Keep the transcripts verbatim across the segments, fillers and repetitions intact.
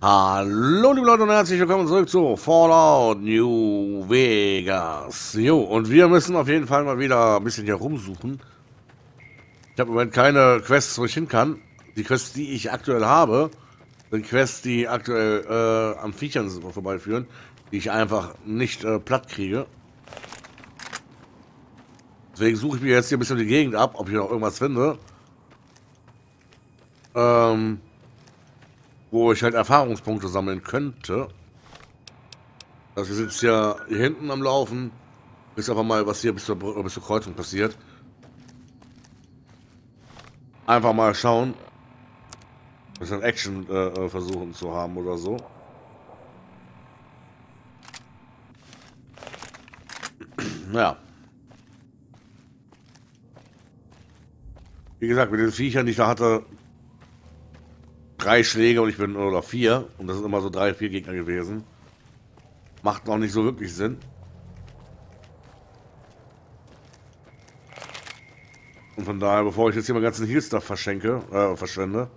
Hallo liebe Leute und herzlich willkommen zurück zu Fallout New Vegas. Jo, und wir müssen auf jeden Fall mal wieder ein bisschen hier rumsuchen. Ich habe im Moment keine Quests, wo ich hin kann. Die Quests, die ich aktuell habe, sind Quests, die aktuell äh, am Viechern vorbeiführen, die ich einfach nicht äh, platt kriege. Deswegen suche ich mir jetzt hier ein bisschen die Gegend ab, ob ich noch irgendwas finde. Ähm... Wo ich halt Erfahrungspunkte sammeln könnte. Also wir sind jetzt ja hier hinten am Laufen. Bis einfach mal, was hier bis zur, bis zur Kreuzung passiert. Einfach mal schauen. Ein bisschen Action äh, versuchen zu haben oder so. Naja. Wie gesagt, mit den Viechern, die ich da hatte, drei Schläge und ich bin, oder vier, und das sind immer so drei, vier Gegner gewesen. Macht noch nicht so wirklich Sinn. Und von daher, bevor ich jetzt hier meinen ganzen Heal-Stuff verschenke, äh, verschwende,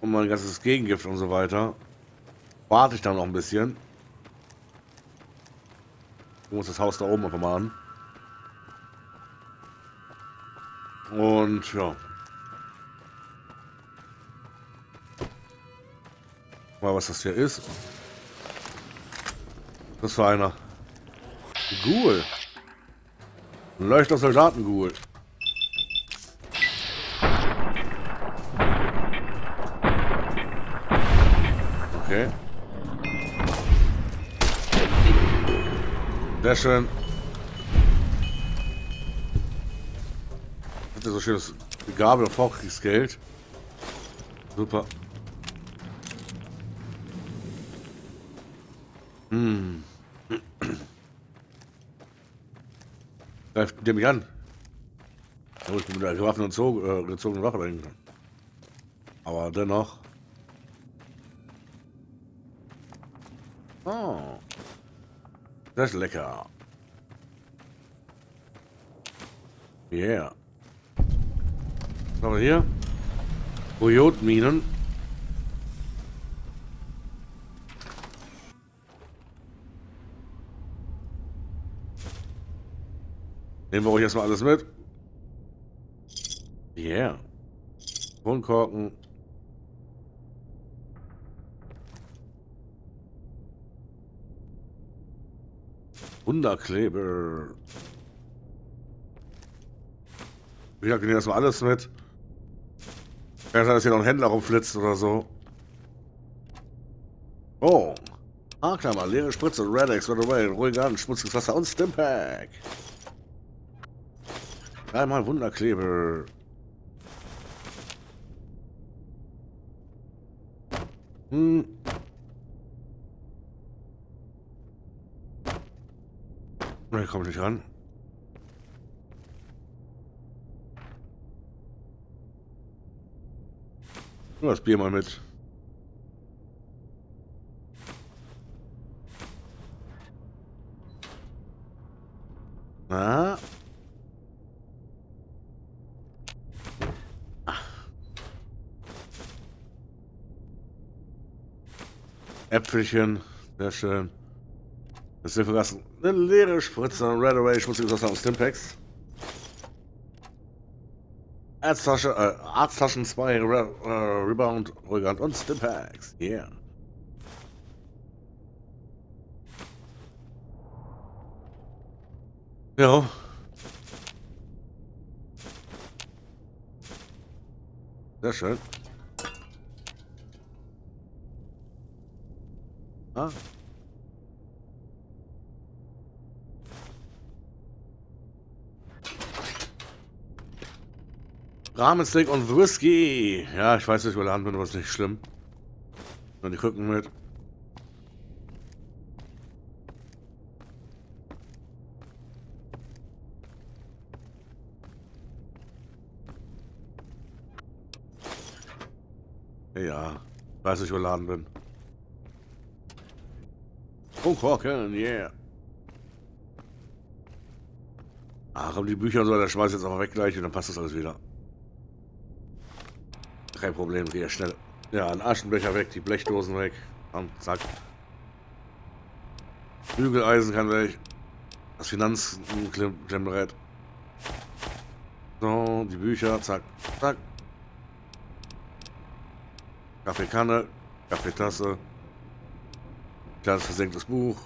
und mein ganzes Gegengift und so weiter, warte ich dann noch ein bisschen. Ich muss das Haus da oben einfach mal an. Und ja. Mal, was das hier ist. Das war einer. Ghoul. Ein leuchtender Soldaten-Ghoul. Okay. Sehr schön. Hat er so schönes Gabel- und Vorkriegsgeld. Super. Hm. Greift der mich an. Oh, ich bin mit der Waffen und Zog, äh, gezogenen Waffe dahin. Aber dennoch. Oh. Das ist lecker. Yeah. Was haben wir hier? Coyote-Minen. Nehmen wir euch erstmal alles mit. Yeah. Kronkorken. Wunderkleber. Wie gesagt, wir nehmen erstmal alles mit. Kann sein, dass hier noch ein Händler rumflitzt oder so. Oh. Haarklammer, leere Spritze, Radex, right away, ruhiger an, schmutziges Wasser und Stimpack. Dreimal Wunderkleber. Hm. Ne, komm nicht ran. Nur das Bier mal mit. Na? Äpfelchen, sehr schön. Das ist verlassen. Eine leere Spritze, Red Away, schmutziges Wasser und Stimpacks. Arzttaschen, äh, Arzttaschen zwei, Re äh, Rebound, Rügand und Stimpacks. Yeah. Ja. Sehr schön. Ah. Rahmensteak und Whisky. Ja, ich weiß nicht, wo ich Hand bin, aber ist nicht schlimm. Und die Krücken mit. Ja, ich weiß nicht, wo ich Hand bin. Oh, Korken, yeah. Ach, um die Bücher und so, das schmeiß ich jetzt einfach weg gleich und dann passt das alles wieder. Kein Problem, geht ja schnell. Ja, ein Aschenbecher weg, die Blechdosen weg. Und zack. Bügeleisen kann weg. Das Finanzklemmerät. So, die Bücher, zack, zack. Kaffeekanne, Kaffeetasse. Kleines versenktes Buch.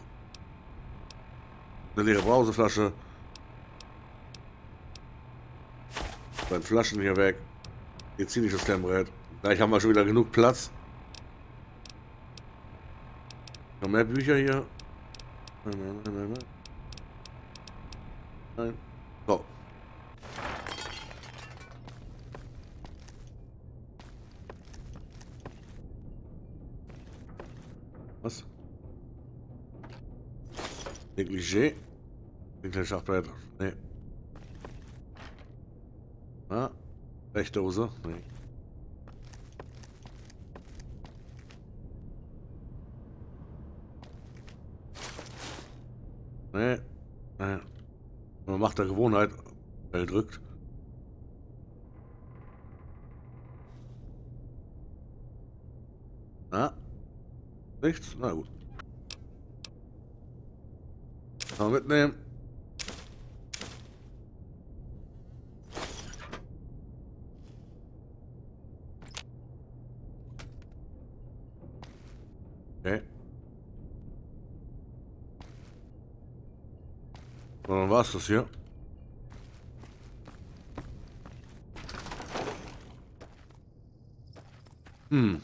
Eine leere Brauseflasche. Dann Flaschen hier weg. Medizinisches Klemmbrett. Gleich haben wir schon wieder genug Platz. Noch mehr Bücher hier. Nein, nein, nein, nein. Nein. So. Was? Negligé. Winkelschachbrett. Nee. Ah, Rechdose. Nee. Nee. Nee. Man macht der Gewohnheit, weil drückt. Na? Nichts? Na gut. Mal mitnehmen. Okay. Und dann war's das hier. Hm.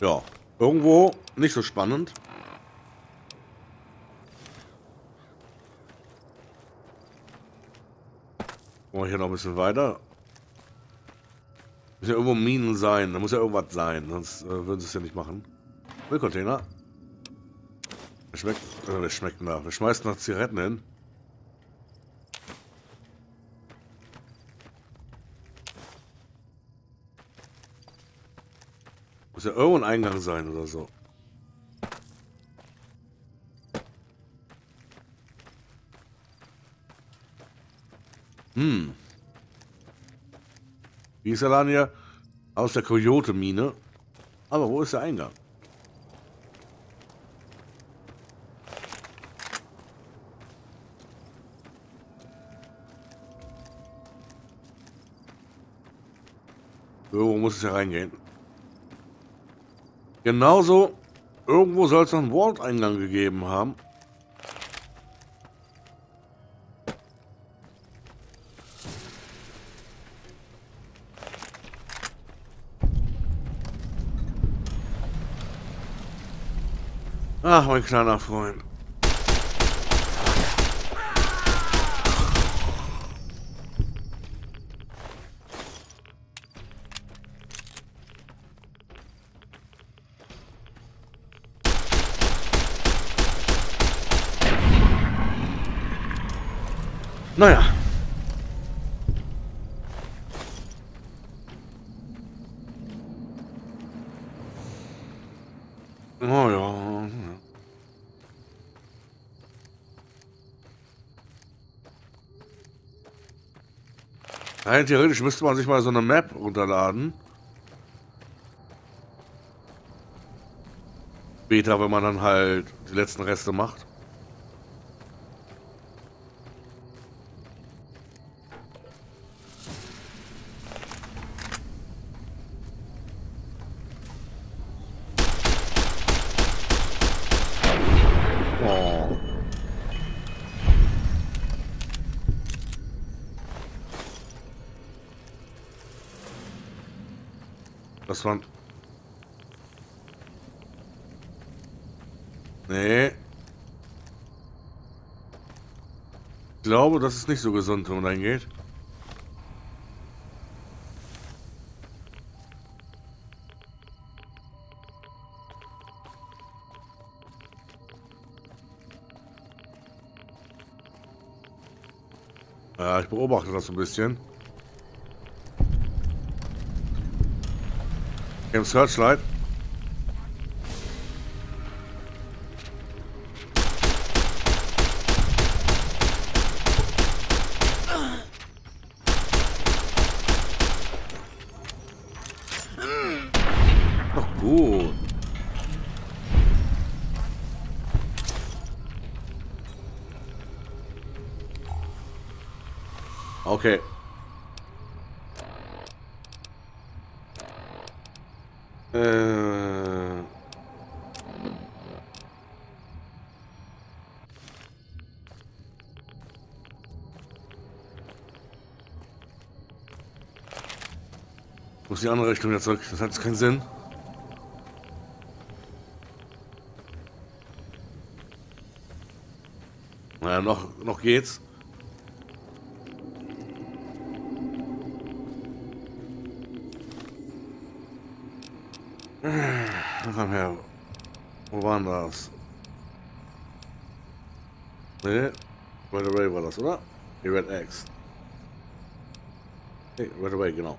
Ja, irgendwo nicht so spannend. Machen wir hier noch ein bisschen weiter. Muss ja irgendwo Minen sein, da muss ja irgendwas sein, sonst äh, würden sie es ja nicht machen. Müllcontainer. Der schmeckt, äh, der schmeckt nach. Wir schmeißen nach Zigaretten hin. Muss ja irgendwo ein Eingang sein oder so. Hm. Wie ist der Laden hier? Aus der Coyote-Mine. Aber wo ist der Eingang? Irgendwo muss es ja reingehen. Genauso, irgendwo soll es noch einen Vault-Eingang gegeben haben. Ach, mein kleiner Freund. Naja. Oh ja. Rein theoretisch müsste man sich mal so eine Map runterladen. Später, wenn man dann halt die letzten Reste macht. Das waren... Nee. Ich glaube, das ist nicht so gesund, wenn man reingeht. Ja, ich beobachte das ein bisschen. Im Searchlight. Okay. Äh. Ich muss die andere Richtung wieder zurück. Das hat jetzt keinen Sinn. Naja, noch, noch geht's. Komm her. Wo waren das? Ne? Red Away war das, oder? Die Red Eggs. Ne, Red Away, genau.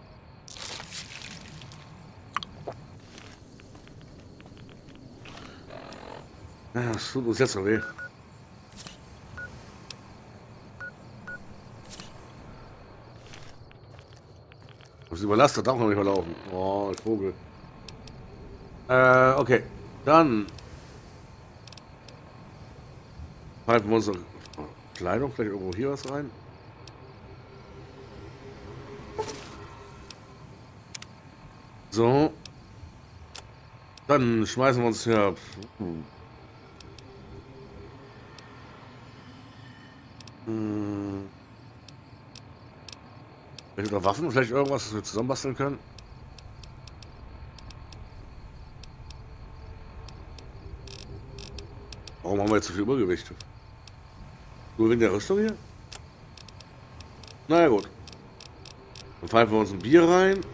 Das tut uns jetzt noch weh. Das ist überlastet, darf man nicht mehr laufen. Oh, der Vogel. Äh, okay. Dann. Halten wir unsere Kleidung vielleicht irgendwo hier was rein. So. Dann schmeißen wir uns hier. Vielleicht oder Waffen, vielleicht irgendwas, was wir zusammenbasteln können. Warum haben wir jetzt so viel Übergewicht? Nur wegen der Rüstung hier? Na ja, gut. Dann pfeifen wir uns ein Bier rein.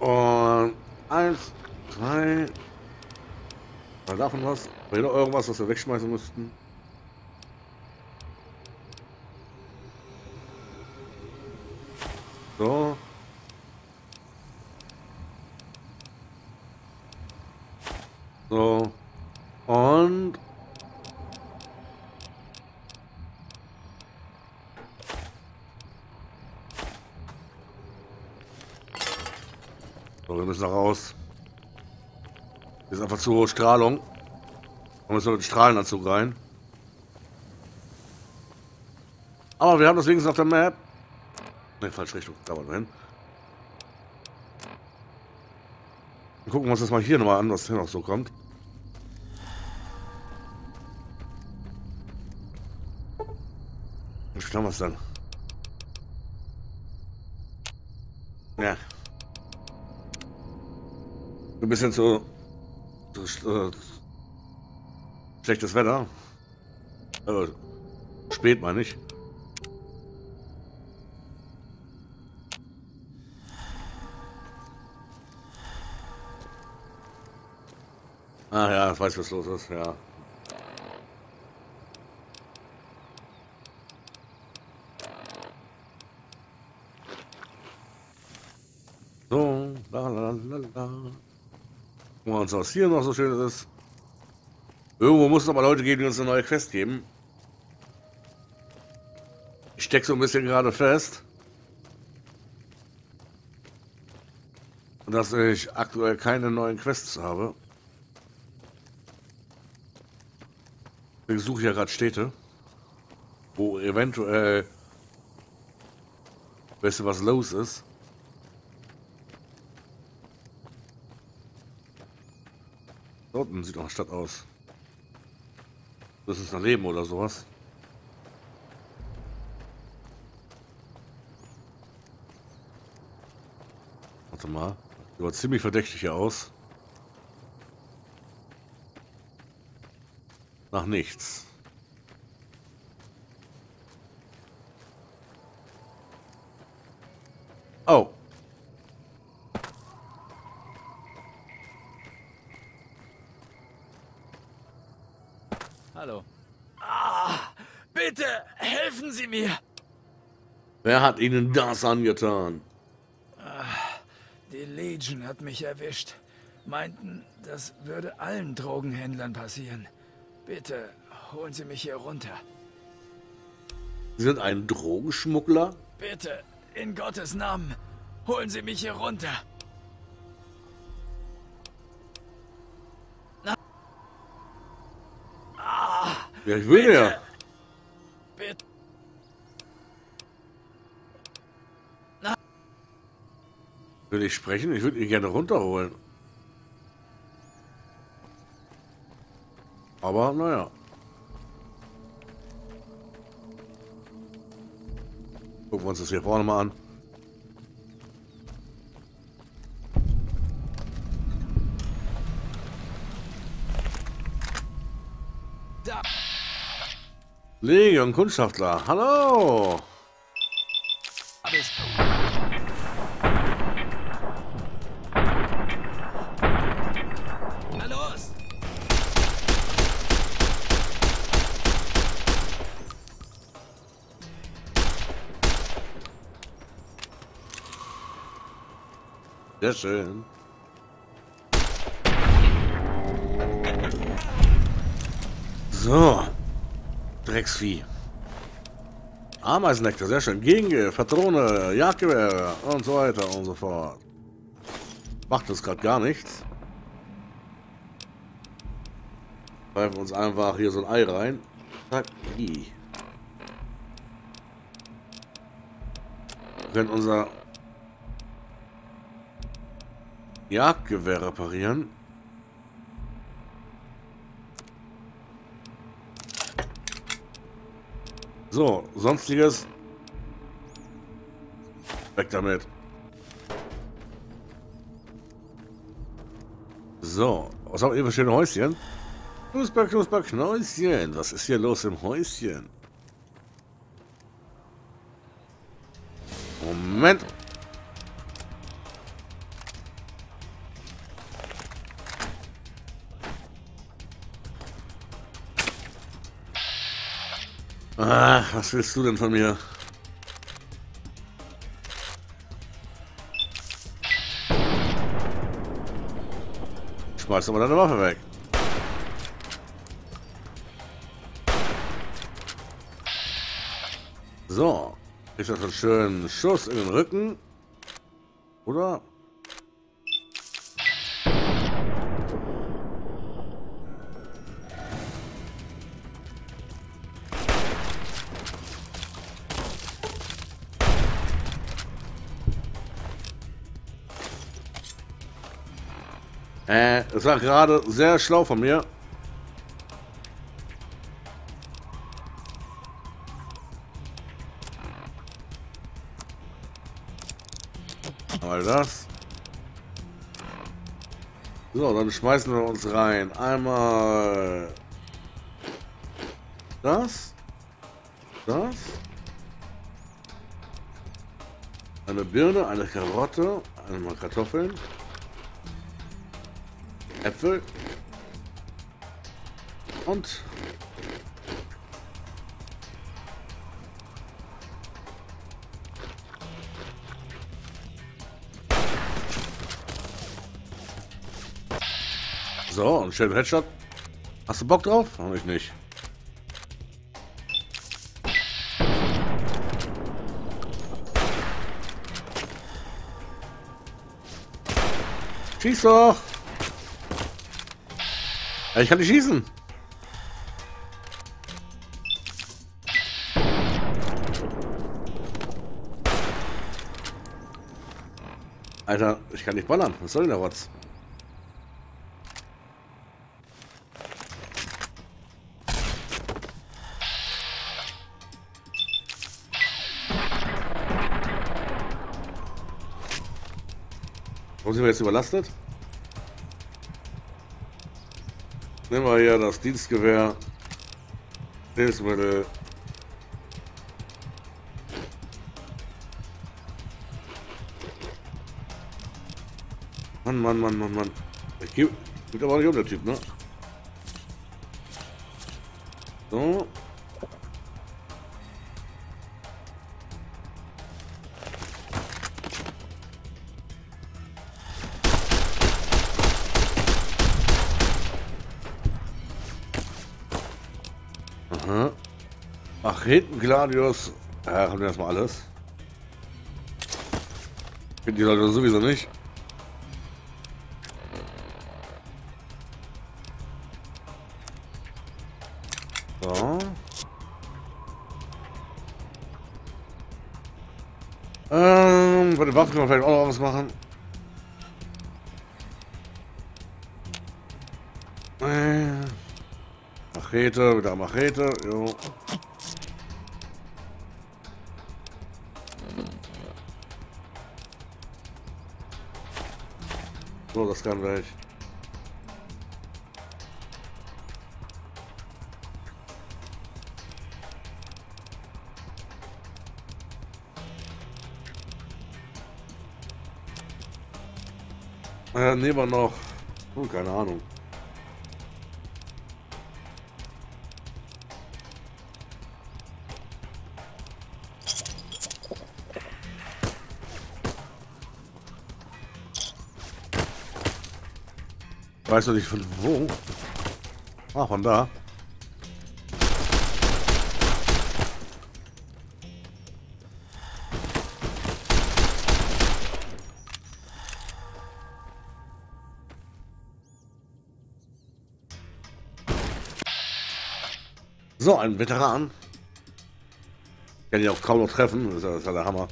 Und eins, zwei. Mal davon was. War hier noch irgendwas, was wir wegschmeißen müssten? So. So. Und. So, wir müssen da raus. Das ist einfach zu hohe Strahlung. Da müssen wir mit Strahlenanzug rein. Aber wir haben das wenigstens auf der Map. Ne, falsche Richtung. Da wollen wir hin. Dann gucken wir uns das mal hier nochmal an, was hier noch so kommt. Wie viel haben wir es denn? Ja. Ein bisschen zu. zu äh, Schlechtes Wetter. Äh, spät meine ich. Ah ja, ich weiß, was los ist, ja. So, la la la la. Gucken wir uns, was hier noch so schön ist. Irgendwo muss es aber Leute geben, die uns eine neue Quest geben. Ich stecke so ein bisschen gerade fest. Dass ich aktuell keine neuen Quests habe. Ich suche ja gerade Städte, wo eventuell weißt du, was los ist. Da unten sieht noch eine Stadt aus. Das ist ein Leben oder sowas. Warte mal. Das sieht ziemlich verdächtig hier aus. Nach nichts. Oh. Hallo. Ah, bitte helfen Sie mir. Wer hat Ihnen das angetan? Ah, die Legion hat mich erwischt. Meinten, das würde allen Drogenhändlern passieren. Bitte holen Sie mich hier runter. Sie sind ein Drogenschmuggler? Bitte, in Gottes Namen, holen Sie mich hier runter. Na Ja, ich will bitte, ja. Bitte. Na. Will ich sprechen? Ich würde ihn gerne runterholen. Aber naja. Gucken wir uns das hier vorne mal an. Da. Legion Kundschafter, hallo! Alles gut. Sehr schön. So. Drecksvieh. Ameisennektar, sehr schön. Ginge, Patrone, Jagdgewehre und so weiter und so fort. Macht uns gerade gar nichts. Schreiben wir uns einfach hier so ein Ei rein. Zack. Wir können unser Jagdgewehr reparieren. So, sonstiges. Weg damit. So, was haben wir für schöne Häuschen? Knusper, Knusper, Knäuschen. Was ist hier los im Häuschen? Moment. Ah, was willst du denn von mir? Schmeiß doch mal deine Waffe weg. So, ich habe einen schönen Schuss in den Rücken. Oder? Äh, das war gerade sehr schlau von mir. Mal das. So, dann schmeißen wir uns rein. Einmal das. Das. Eine Birne, eine Karotte, einmal Kartoffeln. Äpfel und so, einen schönen Headshot. Hast du Bock drauf? Hab ich nicht. Schieß doch! Ich kann nicht schießen. Alter, ich kann nicht ballern. Was soll denn der Rotz? Warum sind wir jetzt überlastet? Nehmen wir hier das Dienstgewehr, Hilfsmittel. Mann, Mann, Mann, Mann, Mann. Ich gebe aber auch nicht um, der Typ, ne? So. Ach, hinten Gladius. Ja, haben wir erstmal alles. Die Leute sowieso nicht. So. Ähm, bei den Waffen können wir vielleicht auch noch was machen. Machete, wieder Machete, jo. So, das kann gleich. Äh, nehmen wir noch. Oh, keine Ahnung. Weißt du nicht von wo? Ah, von da. So, ein Veteran. Ich kann ihn auch kaum noch treffen, das ist ja, das ist ja der Hammer.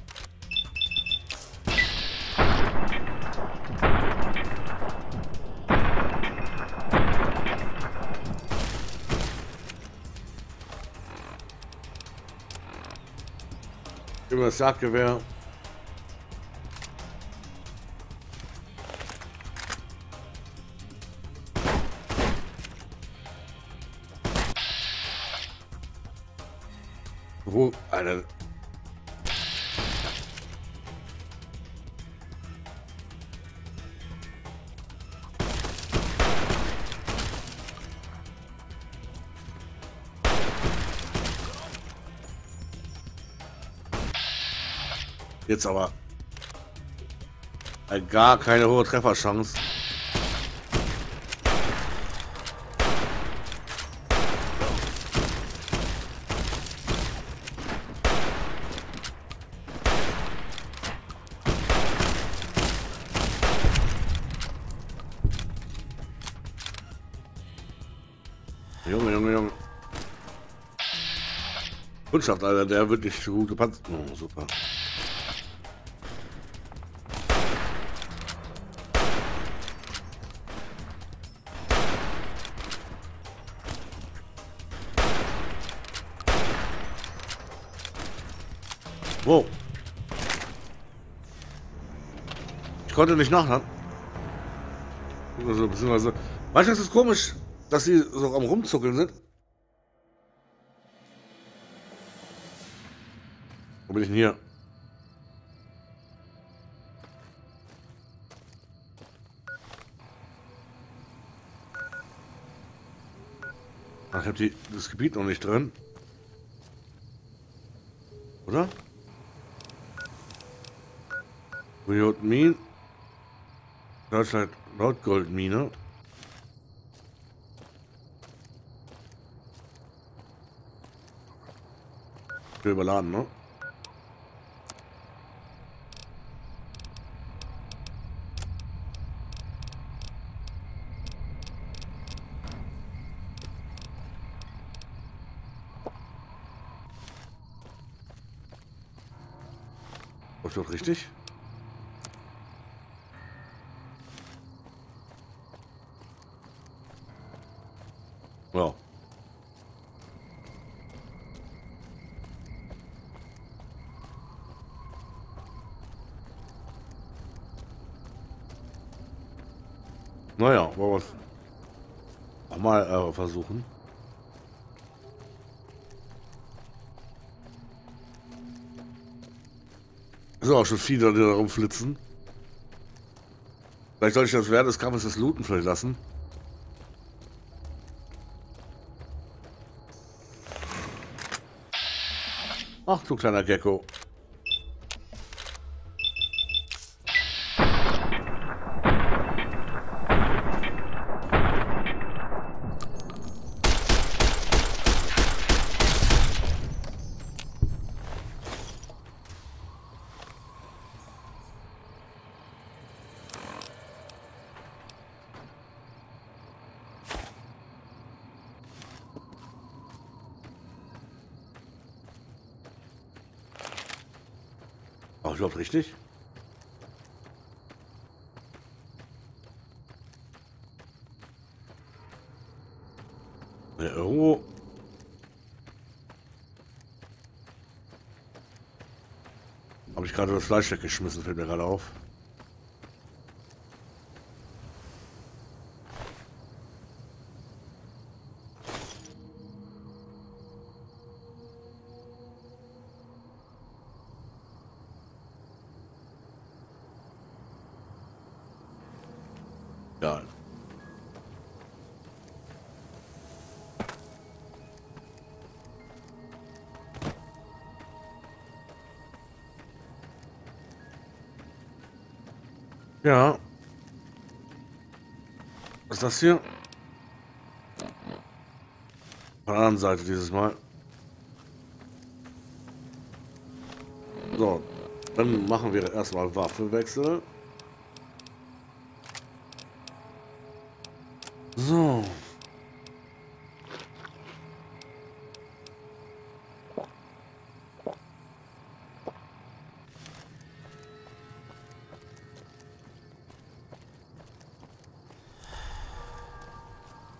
Über das Jagdgewehr. Wo, Alter. Jetzt aber gar keine hohe Trefferchance. Junge, Junge, Junge. Kundschaft, Alter, der wird nicht so gut gepanzt. Oh, super. Wow. Ich konnte nicht nachladen. Also, beziehungsweise, manchmal ist es komisch, dass sie so am Rumzuckeln sind. Wo bin ich denn hier? Ach, ich habe die das Gebiet noch nicht drin. Oder? Coyote-Mine, Searchlight, Nordgoldmine. Ich will überladen, ne? War ich doch richtig? Ja. Naja, wollen wir mal äh, versuchen. Es sind auch schon viele, die da rumflitzen. Vielleicht soll ich das während des Kampfes das Looten vielleicht lassen. Ach du kleiner Gecko. ich überhaupt richtig? Ja, irgendwo. Habe ich gerade das Fleisch weggeschmissen, fällt mir gerade auf. Ja. Was ist das hier? Von der anderen Seite dieses Mal. So, dann machen wir erstmal Waffenwechsel. So.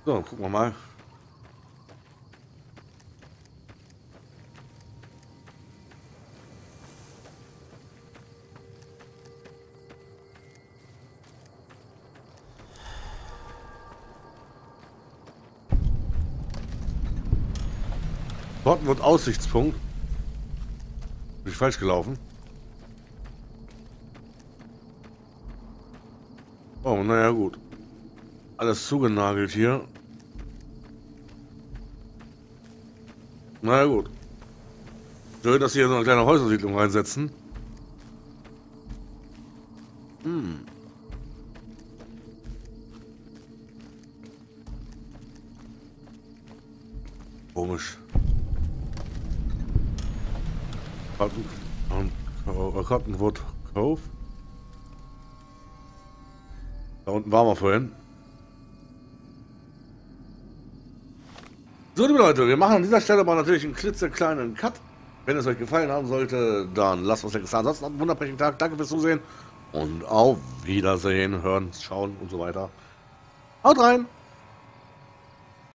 So, gucken wir mal. Cottonwood Aussichtspunkt. Bin ich falsch gelaufen? Oh, naja, gut. Alles zugenagelt hier. Na ja, gut. Schön, dass sie hier so eine kleine Häusersiedlung reinsetzen. Hm. Komisch. Cottonwood Cove. Da unten waren wir vorhin. So, liebe Leute, wir machen an dieser Stelle mal natürlich einen klitzekleinen Cut. Wenn es euch gefallen haben sollte, dann lasst uns ein Like da. Ansonsten einen wunderprächtigen Tag. Danke fürs Zusehen und auf Wiedersehen, Hören, Schauen und so weiter. Haut rein!